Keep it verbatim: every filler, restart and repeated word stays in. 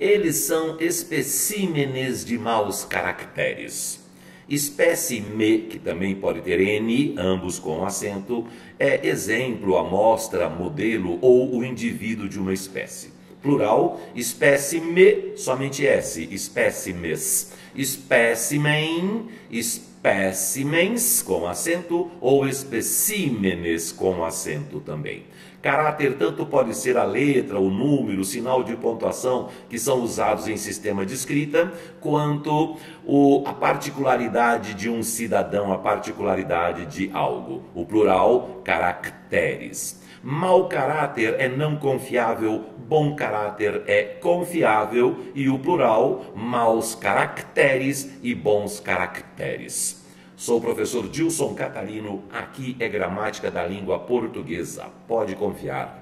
Eles são especímenes de maus caracteres. Espécime, que também pode ter N, ambos com acento, é exemplo, amostra, modelo ou o indivíduo de uma espécie. Plural, espécime, somente S, espécimes. Espécimen, espécimens com acento ou especímenes com acento também. Caráter tanto pode ser a letra, o número, o sinal de pontuação que são usados em sistema de escrita, quanto o, a particularidade de um cidadão, a particularidade de algo. O plural, caracteres. Mau caráter é não confiável, bom caráter é confiável e o plural, maus caracteres e bons caracteres. Sou o professor Dilson Catarino, aqui é Gramática da Língua Portuguesa. Pode confiar.